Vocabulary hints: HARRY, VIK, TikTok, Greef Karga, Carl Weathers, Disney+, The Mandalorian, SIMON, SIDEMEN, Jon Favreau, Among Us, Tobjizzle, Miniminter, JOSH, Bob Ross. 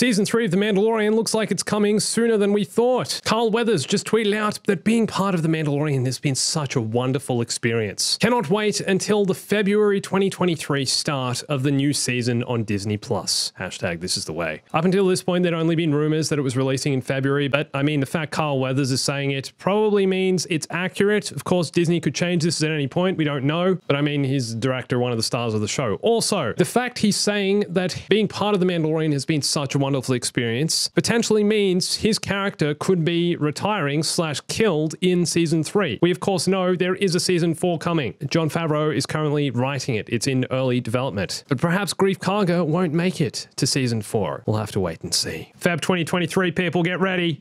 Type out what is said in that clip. Season 3 of The Mandalorian looks like it's coming sooner than we thought. Carl Weathers just tweeted out that being part of The Mandalorian has been such a wonderful experience. Cannot wait until the February 2023 start of the new season on Disney+. Hashtag this is the way. Up until this point, there'd only been rumors that it was releasing in February, but I mean, the fact Carl Weathers is saying it probably means it's accurate. Of course, Disney could change this at any point. We don't know, but I mean, he's the director, one of the stars of the show. Also, the fact he's saying that being part of The Mandalorian has been such a wonderful experience potentially means his character could be retiring / killed in season 3. We of course know there is a season 4 coming. Jon Favreau is currently writing it. It's in early development, but perhaps Greef Karga won't make it to season 4. We'll have to wait and see. Feb 2023, people, get ready.